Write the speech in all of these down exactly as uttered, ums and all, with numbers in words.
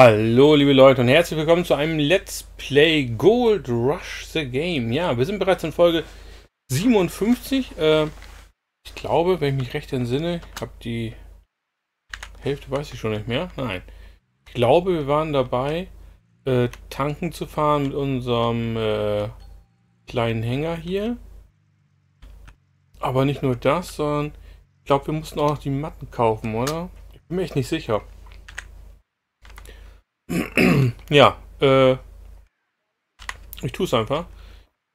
Hallo liebe Leute und herzlich willkommen zu einem Let's Play Gold Rush The Game. Ja, wir sind bereits in Folge siebenundfünfzig. Äh, ich glaube, wenn ich mich recht entsinne, ich habe die Hälfte, weiß ich schon nicht mehr. Nein, ich glaube, wir waren dabei, äh, tanken zu fahren mit unserem äh, kleinen Hänger hier. Aber nicht nur das, sondern ich glaube, wir mussten auch noch die Matten kaufen, oder? Ich bin mir echt nicht sicher. Ja, äh, ich tue es einfach.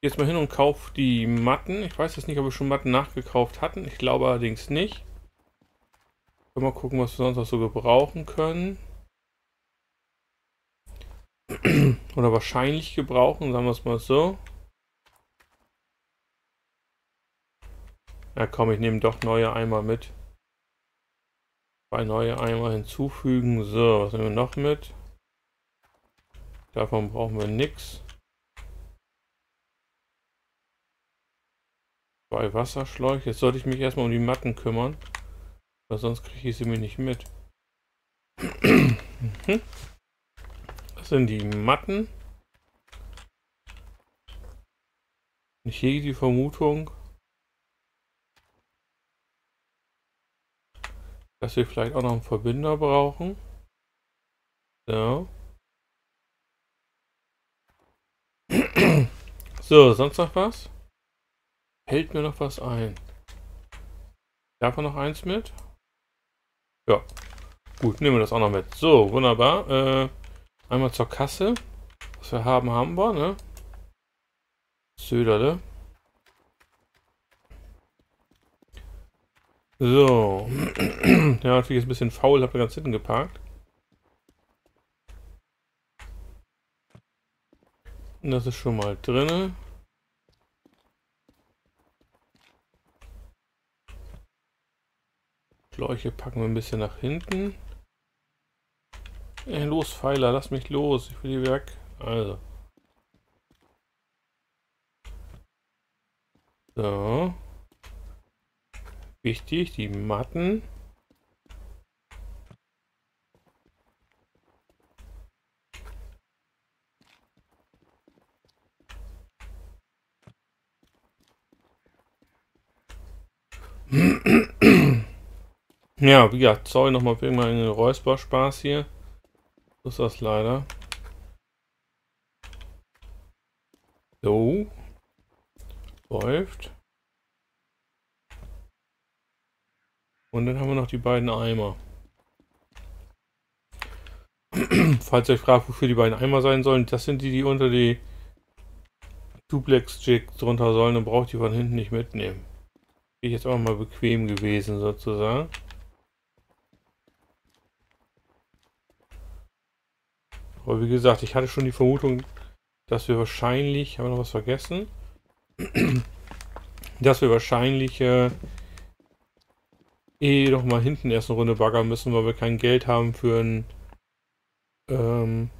Jetzt mal hin und kaufe die Matten. Ich weiß jetzt nicht, ob wir schon Matten nachgekauft hatten. Ich glaube allerdings nicht. Mal gucken, was wir sonst noch so gebrauchen können. Oder wahrscheinlich gebrauchen, sagen wir es mal so. Na komm, ich nehme doch neue Eimer mit. Zwei neue Eimer hinzufügen. So, was nehmen wir noch mit? Davon brauchen wir nichts. Zwei Wasserschläuche. Jetzt sollte ich mich erstmal um die Matten kümmern. Weil sonst kriege ich sie mir nicht mit. Das sind die Matten. Und ich hege die Vermutung, dass wir vielleicht auch noch einen Verbinder brauchen. So. So, sonst noch was? Hält mir noch was ein? Darf man noch eins mit? Ja. Gut, nehmen wir das auch noch mit. So, wunderbar. Äh, einmal zur Kasse. Was wir haben, haben wir, ne? Söderle. So. Ja, natürlich ist ein bisschen faul, hab da ganz hinten geparkt. Das ist schon mal drin. Schläuche packen wir ein bisschen nach hinten. Hey, los, Pfeiler, lass mich los. Ich will hier weg. Also. So. Wichtig, die Matten. Ja, wie gesagt, sorry nochmal für irgendeinen Räusperspaß hier. So ist das leider. So. Läuft. Und dann haben wir noch die beiden Eimer. Falls ihr euch fragt, wofür die beiden Eimer sein sollen, das sind die, die unter die Duplex-Jigs drunter sollen, dann braucht ihr von hinten nicht mitnehmen. Ich jetzt auch mal bequem gewesen sozusagen. Aber wie gesagt, ich hatte schon die Vermutung, dass wir wahrscheinlich, haben wir noch was vergessen, dass wir wahrscheinlich äh, eh noch mal hinten erst eine Runde baggern müssen, weil wir kein Geld haben für einen ähm,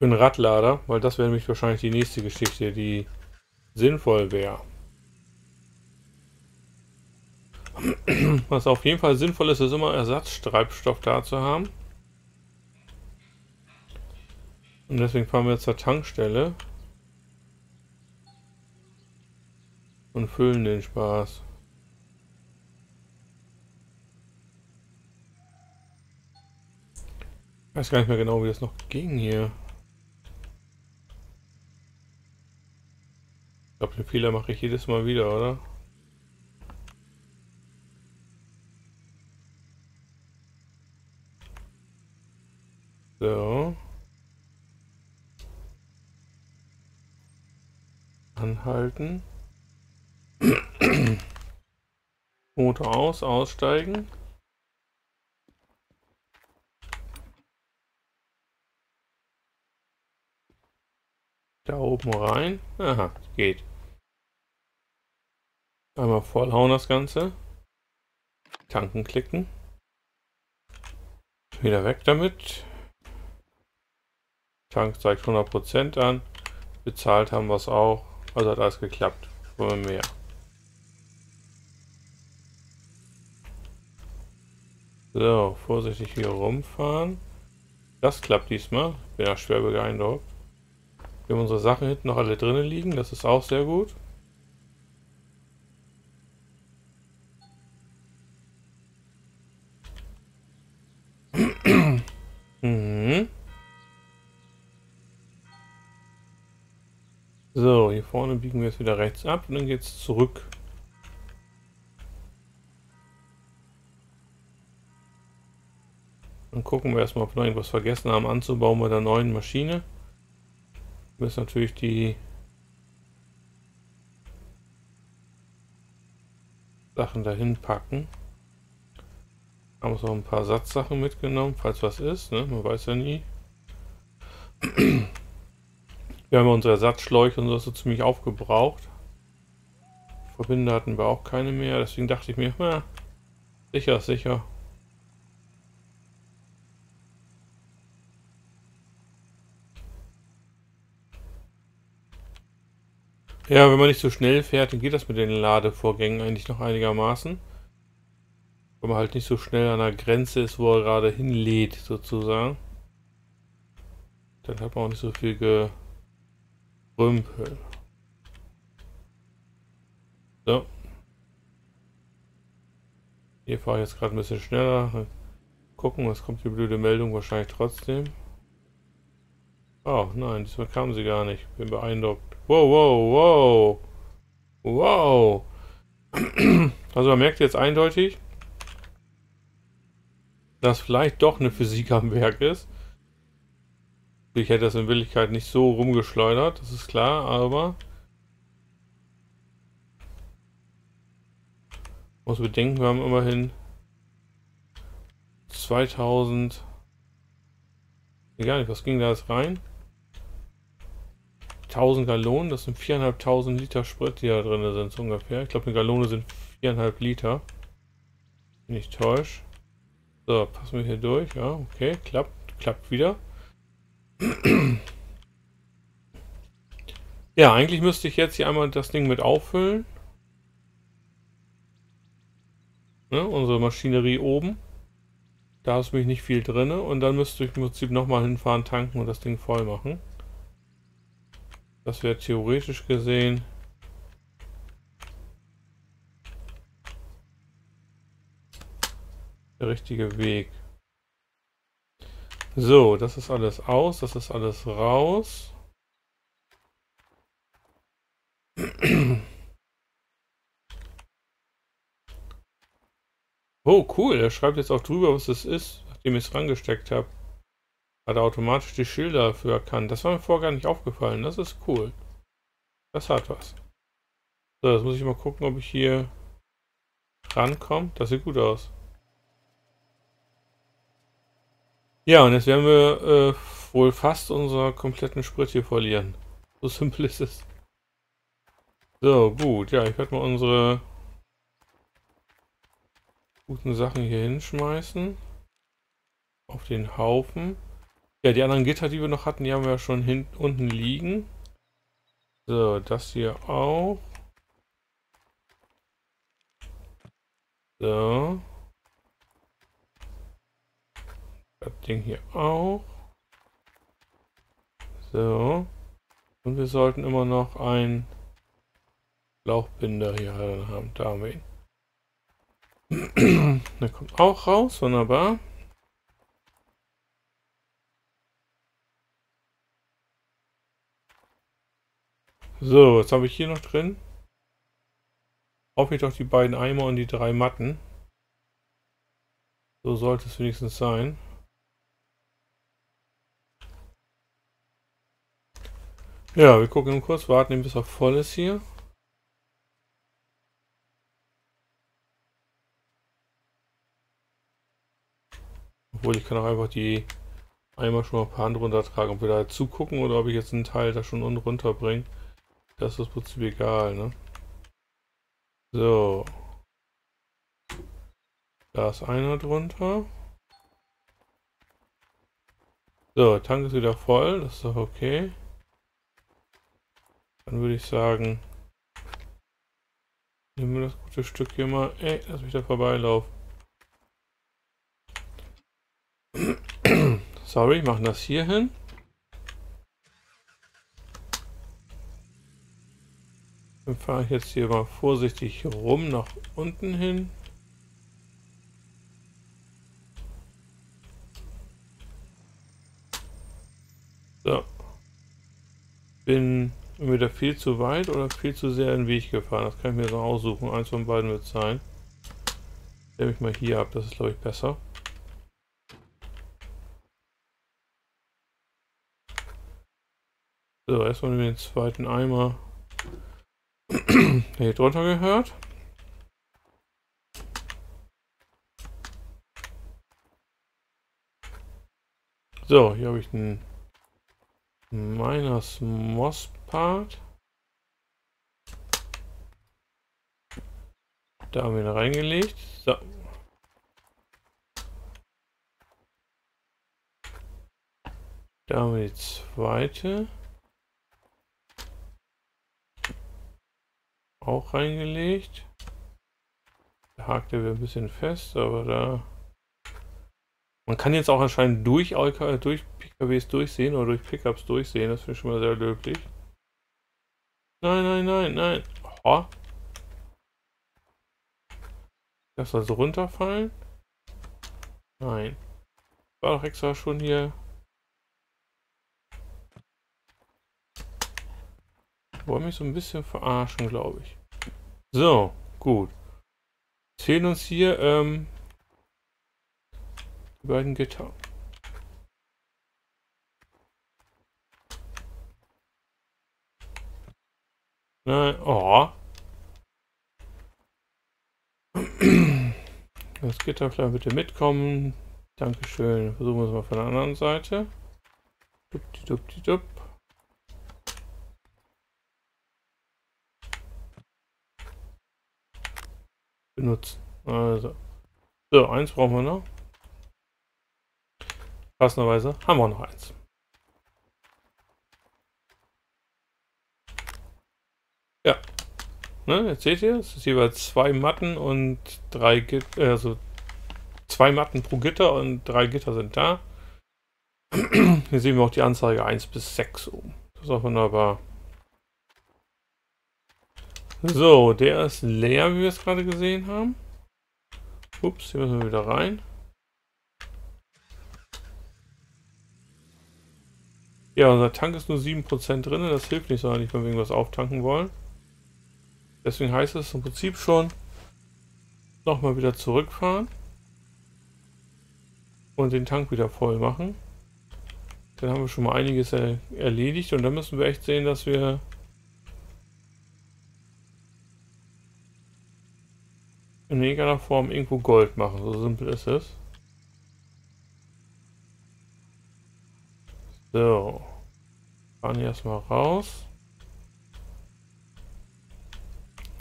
für einen Radlader, weil das wäre nämlich wahrscheinlich die nächste Geschichte, die sinnvoll wäre. Was auf jeden Fall sinnvoll ist, ist immer Ersatztreibstoff da zu haben. Und deswegen fahren wir jetzt zur Tankstelle und füllen den Spaß. Ich weiß gar nicht mehr genau, wie das noch ging hier. Ich glaube, den Fehler mache ich jedes Mal wieder, oder? So. Anhalten. Motor aus, aussteigen. Da oben rein. Aha, geht. Einmal vollhauen das Ganze. Tanken klicken. Wieder weg damit. Tank zeigt hundert Prozent an. Bezahlt haben wir es auch. Also hat alles geklappt. Wollen wir mehr. So, vorsichtig hier rumfahren. Das klappt diesmal. Bin ja schwer beeindruckt. Wir haben unsere Sachen hinten noch alle drinnen liegen. Das ist auch sehr gut. mhm. So, hier vorne biegen wir jetzt wieder rechts ab und dann geht's zurück. Dann gucken wir erstmal, ob wir noch irgendwas vergessen haben anzubauen bei der neuen Maschine. Wir müssen natürlich die Sachen dahin packen. Haben uns noch ein paar Satzsachen mitgenommen, falls was ist, ne? Man weiß ja nie. Wir haben unsere Ersatzschläuche und so so ziemlich aufgebraucht. Verbinder hatten wir auch keine mehr, deswegen dachte ich mir, na, sicher ist sicher. Ja, wenn man nicht so schnell fährt, dann geht das mit den Ladevorgängen eigentlich noch einigermaßen. Wenn man halt nicht so schnell an der Grenze ist, wo er gerade hinlädt, sozusagen. Dann hat man auch nicht so viel Gerümpel. So. Hier fahre ich jetzt gerade ein bisschen schneller. Gucken, was kommt die blöde Meldung wahrscheinlich trotzdem. Oh nein, diesmal kamen sie gar nicht. Bin beeindruckt. Wow, wow, wow. Wow. Also man merkt jetzt eindeutig, dass vielleicht doch eine Physik am Werk ist. Ich hätte das in Wirklichkeit nicht so rumgeschleudert, das ist klar, aber muss bedenken, wir haben immerhin zweitausend... Egal nicht, was ging da jetzt rein? tausend Gallonen, das sind viertausendfünfhundert Liter Sprit, die da drin sind, so ungefähr. Ich glaube, eine Gallone sind viereinhalb Liter. Nicht täusch. So, passen wir hier durch. Ja, okay, klappt, klappt wieder. Ja, eigentlich müsste ich jetzt hier einmal das Ding mit auffüllen. Ne, unsere Maschinerie oben. Da ist nämlich nicht viel drin. Und dann müsste ich im Prinzip nochmal hinfahren, tanken und das Ding voll machen. Das wäre theoretisch gesehen der richtige Weg. So, das ist alles aus, das ist alles raus. Oh, cool, er schreibt jetzt auch drüber, was es ist, nachdem ich es rangesteckt habe. Hat er automatisch die Schilder dafür erkannt. Das war mir vorher gar nicht aufgefallen. Das ist cool. Das hat was. So, jetzt muss ich mal gucken, ob ich hier rankomme. Das sieht gut aus. Ja, und jetzt werden wir äh, wohl fast unseren kompletten Sprit hier verlieren. So simpel ist es. So, gut. Ja, ich werde mal unsere guten Sachen hier hinschmeißen. Auf den Haufen. Ja, die anderen Gitter, die wir noch hatten, die haben wir ja schon hinten unten liegen. So, das hier auch. So. Das Ding hier auch. So. Und wir sollten immer noch einen Schlauchbinder hier haben. Da haben wir ihn. Der kommt auch raus. Wunderbar. So, jetzt habe ich hier noch drin. Hoffe ich doch die beiden Eimer und die drei Matten. So sollte es wenigstens sein. Ja, wir gucken kurz, warten, bis er voll ist hier. Obwohl, ich kann auch einfach die Eimer schon mal ein paar Hand runtertragen. Ob wir da zugucken oder ob ich jetzt einen Teil da schon unten runterbringe. Das ist prinzip egal, ne? So. Da ist einer drunter. So, der Tank ist wieder voll, das ist doch okay. Dann würde ich sagen, nehmen wir das gute Stück hier mal. Ey, lass mich da vorbeilaufen. Sorry, machen das hier hin. Dann fahre ich jetzt hier mal vorsichtig rum nach unten hin. So. Bin entweder viel zu weit oder viel zu sehr in den Weg gefahren. Das kann ich mir so aussuchen. Eins von beiden wird es sein. Nehme ich mal hier ab, das ist glaube ich besser. So, erstmal nehmen wir den zweiten Eimer, der hier drunter gehört. So, hier habe ich einen Miners Moss Part. Da haben wir ihn reingelegt. So. Da haben wir die zweite. Auch reingelegt. Der hakt der ein bisschen fest, aber da... Man kann jetzt auch anscheinend durch, durch P K Ws durchsehen oder durch Pickups durchsehen. Das finde ich schon mal sehr löblich. Nein, nein, nein, nein. Oh. Das soll so runterfallen? Nein. War doch extra schon hier. Wollen mich so ein bisschen verarschen, glaube ich. So, gut. Jetzt fehlen uns hier ähm, die beiden Gitter. Nein, oh. Das Gitter, klar, bitte mitkommen. Dankeschön. Versuchen wir es mal von der anderen Seite. Dupti-dupti-dup. Benutzen. Also. So, eins brauchen wir noch. Passenderweise haben wir noch eins. Ja. Ne, jetzt seht ihr, es ist jeweils zwei Matten und drei Gitter, also zwei Matten pro Gitter und drei Gitter sind da. Hier sehen wir auch die Anzeige eins bis sechs oben. Das ist auch wunderbar. So, der ist leer, wie wir es gerade gesehen haben. Ups, hier müssen wir wieder rein. Ja, unser Tank ist nur sieben Prozent drin, das hilft nicht sonderlich, wenn wir irgendwas auftanken wollen. Deswegen heißt es im Prinzip schon, nochmal wieder zurückfahren und den Tank wieder voll machen. Dann haben wir schon mal einiges er- erledigt und dann müssen wir echt sehen, dass wir in irgendeiner Form irgendwo Gold machen, so simpel ist es. So, fahren wir erstmal raus.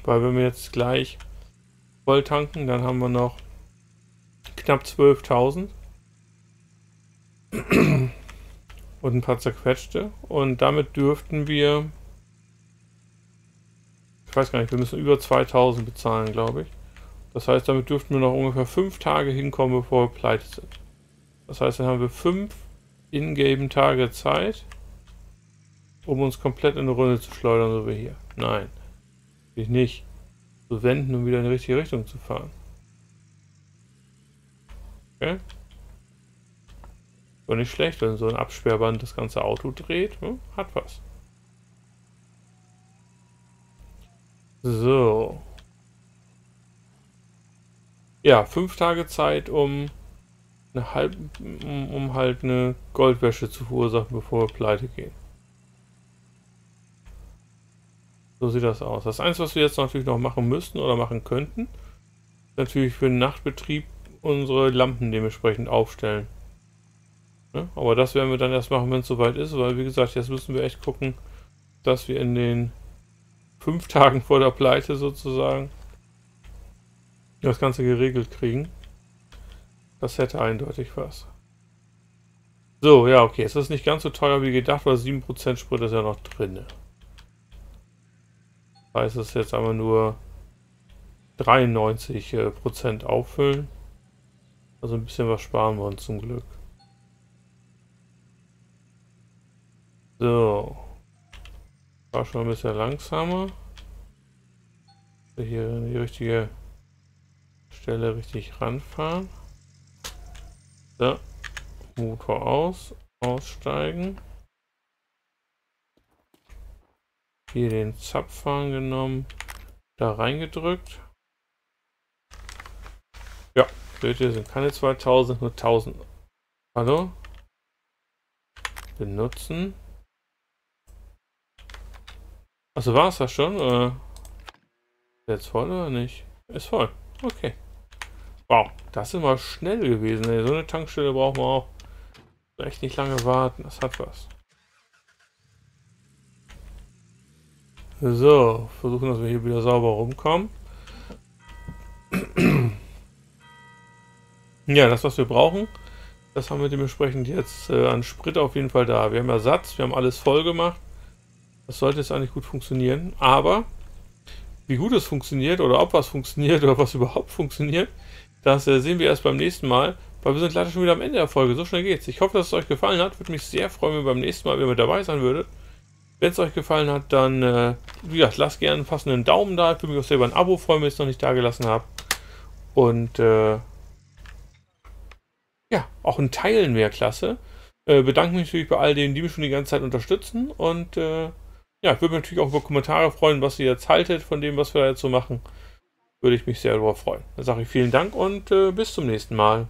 Weil wenn wir jetzt gleich voll tanken, dann haben wir noch knapp zwölftausend und ein paar zerquetschte. Und damit dürften wir, ich weiß gar nicht, wir müssen über zweitausend bezahlen, glaube ich. Das heißt, damit dürften wir noch ungefähr fünf Tage hinkommen, bevor wir pleite sind. Das heißt, dann haben wir fünf ingame Tage Zeit, um uns komplett in eine Runde zu schleudern, so wie hier. Nein, ich nicht. Zu wenden, um wieder in die richtige Richtung zu fahren. Okay. War nicht schlecht, wenn so ein Absperrband das ganze Auto dreht. Hm? Hat was. So. Ja, fünf Tage Zeit, um, eine halb, um, um halt eine Goldwäsche zu verursachen, bevor wir pleite gehen. So sieht das aus. Das Einzige, was wir jetzt natürlich noch machen müssten oder machen könnten, ist natürlich für den Nachtbetrieb unsere Lampen dementsprechend aufstellen. Ja, aber das werden wir dann erst machen, wenn es soweit ist, weil wie gesagt, jetzt müssen wir echt gucken, dass wir in den fünf Tagen vor der Pleite sozusagen das Ganze geregelt kriegen. Das hätte eindeutig was. So, ja, okay. Es ist nicht ganz so teuer wie gedacht, weil sieben Prozent Sprit ist ja noch drin. Das heißt, es ist jetzt einmal nur dreiundneunzig Prozent auffüllen. Also ein bisschen was sparen wir uns zum Glück. So. War schon ein bisschen langsamer. Hier an die richtige Stelle richtig ranfahren. So. Motor aus. Aussteigen. Hier den Zapfhahn genommen. Da reingedrückt. Ja, Blöde sind keine zweitausend, nur tausend. Hallo? Benutzen. Also war es das schon? Oder? Ist jetzt voll oder nicht? Ist voll. Okay. Wow, das ist mal schnell gewesen. Ey. So eine Tankstelle brauchen wir auch. Echt nicht lange warten. Das hat was. So, versuchen, dass wir hier wieder sauber rumkommen. Ja, das, was wir brauchen, das haben wir dementsprechend jetzt äh, an Sprit auf jeden Fall da. Wir haben Ersatz, wir haben alles voll gemacht. Das sollte jetzt eigentlich gut funktionieren. Aber wie gut es funktioniert oder ob was funktioniert oder was überhaupt funktioniert, das äh, sehen wir erst beim nächsten Mal, weil wir sind leider schon wieder am Ende der Folge. So schnell geht's. Ich hoffe, dass es euch gefallen hat. Würde mich sehr freuen, wenn ihr beim nächsten Mal wieder mit dabei sein würdet. Wenn es euch gefallen hat, dann, äh, wie gesagt, lasst gerne einen passenden Daumen da. Ich würde mich auch selber ein Abo freuen, wenn ich es noch nicht da gelassen habe. Und, äh, ja, auch ein Teilen wäre klasse. Äh, bedanke mich natürlich bei all denen, die mich schon die ganze Zeit unterstützen. Und, äh, ja, ich würde mich natürlich auch über Kommentare freuen, was ihr jetzt haltet von dem, was wir da jetzt so machen. Würde ich mich sehr darüber freuen. Dann sage ich vielen Dank und äh, bis zum nächsten Mal.